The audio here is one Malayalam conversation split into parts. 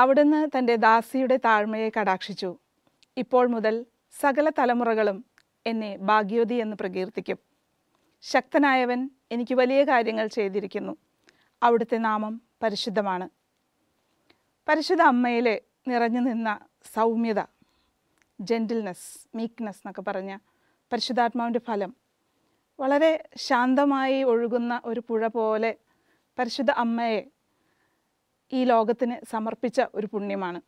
അവിടുന്ന് തൻ്റെ ദാസിയുടെ താഴ്മയെ കടാക്ഷിച്ചു. ഇപ്പോൾ മുതൽ സകല തലമുറകളും എന്നെ ഭാഗ്യവതി എന്ന് പ്രകീർത്തിക്കും. ശക്തനായവൻ എനിക്ക് വലിയ കാര്യങ്ങൾ ചെയ്തിരിക്കുന്നു. അവിടുത്തെ നാമം പരിശുദ്ധമാണ്. പരിശുദ്ധ അമ്മയിൽ നിറഞ്ഞു നിന്ന സൗമ്യത, ജെൻറ്റിൽനെസ്, മീക്ക്നെസ് എന്നൊക്കെ പറഞ്ഞ പരിശുദ്ധാത്മാവിൻ്റെ ഫലം, വളരെ ശാന്തമായി ഒഴുകുന്ന ഒരു പുഴ പോലെ പരിശുദ്ധ അമ്മയെ ഈ ലോകത്തിന് സമർപ്പിച്ച ഒരു പുണ്യമാണ്.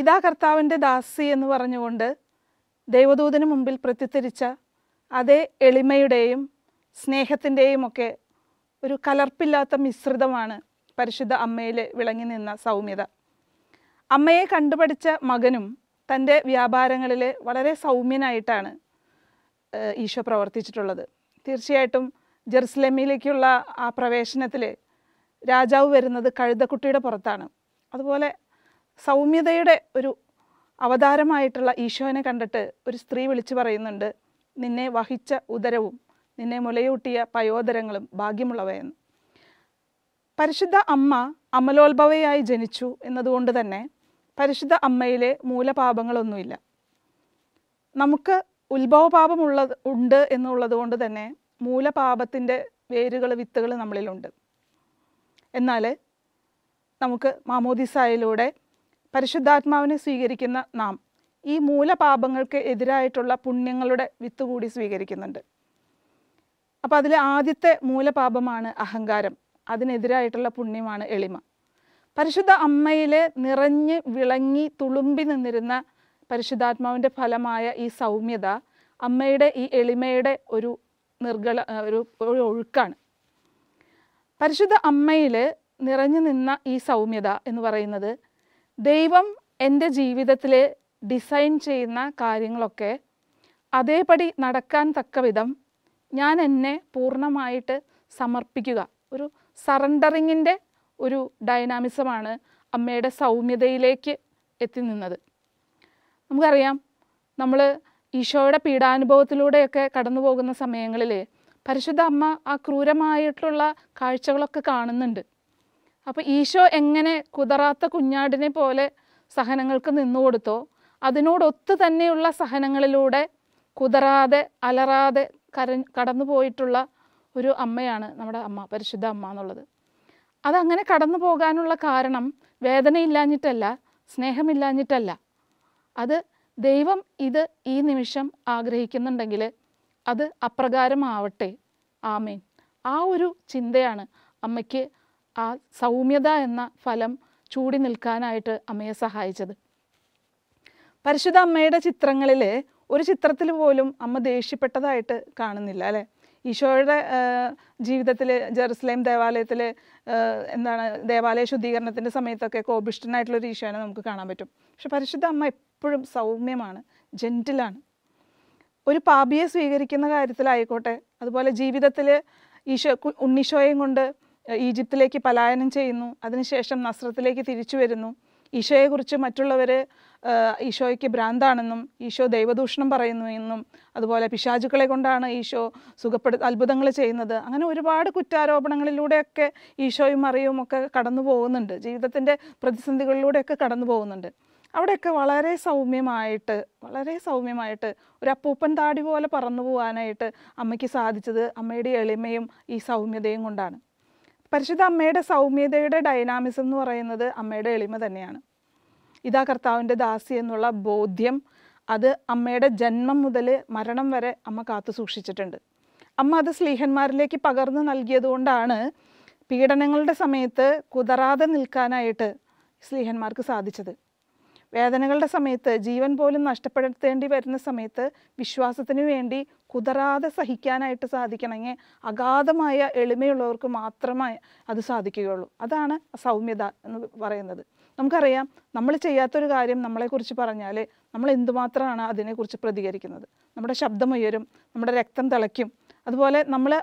ഇതാ കർത്താവിൻ്റെ ദാസി എന്ന് പറഞ്ഞുകൊണ്ട് ദൈവദൂതന് മുമ്പിൽ പ്രത്യത്തിരിച്ച അതേ എളിമയുടെയും സ്നേഹത്തിൻ്റെയും ഒക്കെ ഒരു കലർപ്പില്ലാത്ത മിശ്രിതമാണ് പരിശുദ്ധ അമ്മയിൽ വിളങ്ങി നിന്ന സൗമ്യത. അമ്മയെ കണ്ടുപഠിച്ച മകനും തൻ്റെ വ്യാപാരങ്ങളിൽ വളരെ സൗമ്യനായിട്ടാണ് ഈശോ പ്രവർത്തിച്ചിട്ടുള്ളത്. തീർച്ചയായിട്ടും ജെറുസലേമിലേക്കുള്ള ആ പ്രവേശനത്തിൽ രാജാവ് വരുന്നത് കഴുതക്കുട്ടിയുടെ പുറത്താണ്. അതുപോലെ സൗമ്യതയുടെ ഒരു അവതാരമായിട്ടുള്ള ഈശോനെ കണ്ടിട്ട് ഒരു സ്ത്രീ വിളിച്ചു പറയുന്നുണ്ട്, നിന്നെ വഹിച്ച ഉദരവും നിന്നെ മുലയൂട്ടിയ പയോദരങ്ങളും ഭാഗ്യമുള്ളവയെന്ന്. പരിശുദ്ധ അമ്മ അമലോത്ഭവയായി ജനിച്ചു എന്നതുകൊണ്ട് തന്നെ പരിശുദ്ധ അമ്മയിലെ മൂലപാപങ്ങളൊന്നുമില്ല. നമുക്ക് ഉത്ഭവപാപമുള്ളത് ഉണ്ട് എന്നുള്ളത് കൊണ്ട് തന്നെ മൂലപാപത്തിൻ്റെ വേരുകൾ, വിത്തുകൾ നമ്മളിലുണ്ട്. എന്നാൽ നമുക്ക് മാമോദിസായിലൂടെ പരിശുദ്ധാത്മാവിനെ സ്വീകരിക്കുന്ന നാം ഈ മൂലപാപങ്ങൾക്ക് എതിരായിട്ടുള്ള പുണ്യങ്ങളുടെ വിത്ത് കൂടി സ്വീകരിക്കുന്നുണ്ട്. അപ്പോൾ അതിലെ ആദ്യത്തെ മൂലപാപമാണ് അഹങ്കാരം. അതിനെതിരായിട്ടുള്ള പുണ്യമാണ് എളിമ. പരിശുദ്ധ അമ്മയിൽ നിറഞ്ഞ് വിളങ്ങി തുളുമ്പി നിന്നിരുന്ന പരിശുദ്ധാത്മാവിൻ്റെ ഫലമായ ഈ സൗമ്യത അമ്മയുടെ ഈ എളിമയുടെ ഒരു ഒരു ഒഴുക്കാണ്. പരിശുദ്ധ അമ്മയിൽ നിറഞ്ഞു നിന്ന ഈ സൗമ്യത എന്ന് പറയുന്നത് ദൈവം എൻ്റെ ജീവിതത്തിൽ ഡിസൈൻ ചെയ്യുന്ന കാര്യങ്ങളൊക്കെ അതേപടി നടക്കാൻ തക്ക വിധം ഞാൻ എന്നെ പൂർണ്ണമായിട്ട് സമർപ്പിക്കുക, ഒരു സറണ്ടറിങ്ങിൻ്റെ ഒരു ഡൈനാമിസമാണ് അമ്മയുടെ സൗമ്യതയിലേക്ക് എത്തി നിന്നത്. നമുക്കറിയാം, നമ്മൾ ഈശോയുടെ പീഡാനുഭവത്തിലൂടെയൊക്കെ കടന്നു പോകുന്ന സമയങ്ങളിൽ പരിശുദ്ധ അമ്മ ആ ക്രൂരമായിട്ടുള്ള കാഴ്ചകളൊക്കെ കാണുന്നുണ്ട്. അപ്പോൾ ഈശോ എങ്ങനെ കുതറാത്ത കുഞ്ഞാടിനെ പോലെ സഹനങ്ങൾക്ക് നിന്നുകൊടുത്തോ, അതിനോടൊത്ത് തന്നെയുള്ള സഹനങ്ങളിലൂടെ കുതറാതെ അലറാതെ കടന്നു പോയിട്ടുള്ള ഒരു അമ്മയാണ് നമ്മുടെ അമ്മ, പരിശുദ്ധ അമ്മ എന്നുള്ളത്. അതങ്ങനെ കടന്നു പോകാനുള്ള കാരണം വേദനയില്ലാഞ്ഞിട്ടല്ല, സ്നേഹമില്ലാഞ്ഞിട്ടല്ല. അത് ദൈവം ഇത് ഈ നിമിഷം ആഗ്രഹിക്കുന്നുണ്ടെങ്കിൽ അത് അപ്രകാരമാവട്ടെ, ആമേൻ. ആ ഒരു ചിന്തയാണ് അമ്മയ്ക്ക് ആ സൗമ്യത എന്ന ഫലം ചൂടി നിൽക്കാനായിട്ട് അമ്മയെ സഹായിച്ചത്. പരിശുദ്ധ അമ്മയുടെ ചിത്രങ്ങളിൽ ഒരു ചിത്രത്തിൽ പോലും അമ്മ ദേഷ്യപ്പെട്ടതായിട്ട് കാണുന്നില്ല, അല്ലേ? ഈശോയുടെ ജീവിതത്തിൽ ജെറുസലേം ദേവാലയത്തിൽ എന്താണ് ദേവാലയ ശുദ്ധീകരണത്തിൻ്റെ സമയത്തൊക്കെ കോപിഷ്ഠനായിട്ടുള്ളൊരു ഈശോനെ നമുക്ക് കാണാൻ പറ്റും. പക്ഷെ പരിശുദ്ധ അമ്മ എപ്പോഴും സൗമ്യമാണ്, ജെൻറ്റിലാണ്. ഒരു പാപിയെ സ്വീകരിക്കുന്ന കാര്യത്തിലായിക്കോട്ടെ, അതുപോലെ ജീവിതത്തിൽ ഈശോ ഉണ്ണീശോയും കൊണ്ട് ഈജിപ്തിലേക്ക് പലായനം ചെയ്യുന്നു, അതിനുശേഷം നസ്രത്തിലേക്ക് തിരിച്ചു വരുന്നു. ഈശോയെക്കുറിച്ച് മറ്റുള്ളവർ ഈശോയ്ക്ക് ഭ്രാന്താണെന്നും ഈശോ ദൈവദൂഷണം പറയുന്നു എന്നും അതുപോലെ പിശാചുക്കളെ കൊണ്ടാണ് ഈശോ അത്ഭുതങ്ങൾ ചെയ്യുന്നത്, അങ്ങനെ ഒരുപാട് കുറ്റാരോപണങ്ങളിലൂടെയൊക്കെ ഈശോയും മറിയും ഒക്കെ കടന്നു പോകുന്നുണ്ട്, ജീവിതത്തിൻ്റെ പ്രതിസന്ധികളിലൂടെയൊക്കെ കടന്നു പോകുന്നുണ്ട്. അവിടെയൊക്കെ വളരെ സൗമ്യമായിട്ട് ഒരു അപ്പൂപ്പൻ താടി പോലെ പറന്നു പോകാനായിട്ട് അമ്മയ്ക്ക് സാധിച്ചത് അമ്മയുടെ എളിമയും ഈ സൗമ്യതയും കൊണ്ടാണ്. പരിശുദ്ധ അമ്മയുടെ സൗമ്യതയുടെ ഡൈനാമിസം എന്ന് പറയുന്നത് അമ്മയുടെ എളിമ തന്നെയാണ്. ഇതാ കർത്താവിൻ്റെ ദാസി എന്നുള്ള ബോധ്യം അത് അമ്മയുടെ ജന്മം മുതൽ മരണം വരെ അമ്മ കാത്തു സൂക്ഷിച്ചിട്ടുണ്ട്. അമ്മ അത് സ്ലീഹന്മാരിലേക്ക് പകർന്നു നൽകിയതുകൊണ്ടാണ് പീഡനങ്ങളുടെ സമയത്ത് കുതറാതെ നിൽക്കാനായിട്ട് സ്ലീഹന്മാർക്ക് സാധിച്ചത്. വേദനകളുടെ സമയത്ത്, ജീവൻ പോലും നഷ്ടപ്പെടുത്തേണ്ടി വരുന്ന സമയത്ത് വിശ്വാസത്തിന് വേണ്ടി കുതറാതെ സഹിക്കാനായിട്ട് സാധിക്കണമെങ്കിൽ അഗാധമായ എളിമയുള്ളവർക്ക് മാത്രമേ അത് സാധിക്കുകയുള്ളൂ. അതാണ് സൗമ്യത എന്ന് പറയുന്നത്. നമുക്കറിയാം, നമ്മൾ ചെയ്യാത്തൊരു കാര്യം നമ്മളെക്കുറിച്ച് പറഞ്ഞാൽ നമ്മൾ എന്തുമാത്രമാണ് അതിനെക്കുറിച്ച് പ്രതികരിക്കുന്നത്. നമ്മുടെ ശബ്ദമുയരും, നമ്മുടെ രക്തം തിളയ്ക്കും. അതുപോലെ നമ്മൾ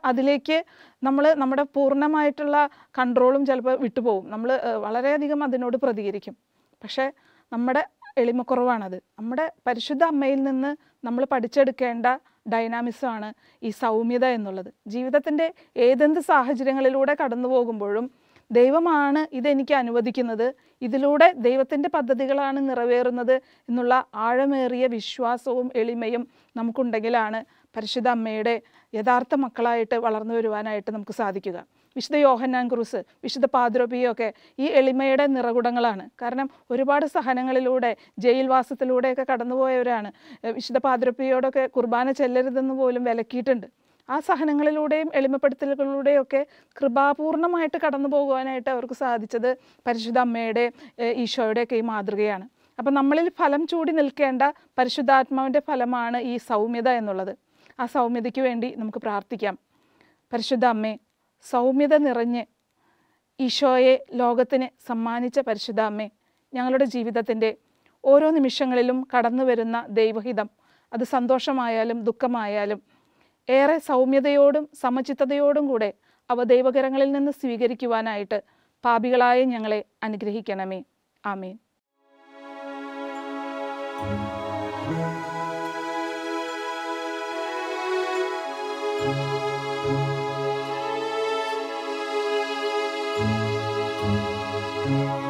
നമ്മുടെ പൂർണ്ണമായിട്ടുള്ള കൺട്രോളും ചിലപ്പോൾ വിട്ടുപോകും, നമ്മൾ വളരെയധികം അതിനോട് പ്രതികരിക്കും. പക്ഷേ നമ്മുടെ എളിമക്കുറവാണത്. നമ്മുടെ പരിശുദ്ധ അമ്മയിൽ നിന്ന് നമ്മൾ പഠിച്ചെടുക്കേണ്ട ഡൈനാമിസമാണ് ഈ സൗമ്യത എന്നുള്ളത്. ജീവിതത്തിൻ്റെ ഏതെന്ത് സാഹചര്യങ്ങളിലൂടെ കടന്നു പോകുമ്പോഴും ദൈവമാണ് ഇതെനിക്ക് അനുവദിക്കുന്നത്, ഇതിലൂടെ ദൈവത്തിൻ്റെ പദ്ധതികളാണ് നിറവേറുന്നത് എന്നുള്ള ആഴമേറിയ വിശ്വാസവും എളിമയും നമുക്കുണ്ടെങ്കിലാണ് പരിശുദ്ധ അമ്മയുടെ യഥാർത്ഥ മക്കളായിട്ട് വളർന്നു വരുവാനായിട്ട് നമുക്ക് സാധിക്കുക. വിശുദ്ധ യോഹന്നാൻ ക്രൂസ്, വിശുദ്ധ പാദ്രോപിയൊക്കെ ഈ എളിമയുടെ നിറകുടങ്ങളാണ്. കാരണം ഒരുപാട് സഹനങ്ങളിലൂടെ ജയിൽവാസത്തിലൂടെയൊക്കെ കടന്നുപോയവരാണ്. വിശുദ്ധ പാദ്രോപിയോടൊക്കെ കുർബാന ചെല്ലരുതെന്ന് പോലും വിലക്കിയിട്ടുണ്ട്. ആ സഹനങ്ങളിലൂടെയും എളിമപ്പെടുത്തലുകളിലൂടെയൊക്കെ കൃപാപൂർണമായിട്ട് കടന്നു പോകുവാനായിട്ട് അവർക്ക് സാധിച്ചത് പരിശുദ്ധ അമ്മയുടെ ഈശോയുടെയൊക്കെ ഈ മാതൃകയാണ്. അപ്പം നമ്മളിൽ ഫലം ചൂടി നിൽക്കേണ്ട പരിശുദ്ധാത്മാവിൻ്റെ ഫലമാണ് ഈ സൗമ്യത എന്നുള്ളത്. ആ സൗമ്യതയ്ക്ക് വേണ്ടി നമുക്ക് പ്രാർത്ഥിക്കാം. പരിശുദ്ധ അമ്മേ, സൗമ്യത നിറഞ്ഞ് ഈശോയെ ലോകത്തിന് സമ്മാനിച്ച പരിശുദ്ധ അമ്മേ, ഞങ്ങളുടെ ജീവിതത്തിൻ്റെ ഓരോ നിമിഷങ്ങളിലും കടന്നു വരുന്ന ദൈവഹിതം, അത് സന്തോഷമായാലും ദുഃഖമായാലും, ഏറെ സൗമ്യതയോടും സമചിത്തതയോടും കൂടെ അവ ദൈവകരങ്ങളിൽ നിന്ന് സ്വീകരിക്കുവാനായിട്ട് പാപികളായ ഞങ്ങളെ അനുഗ്രഹിക്കണമേ. ആമേൻ.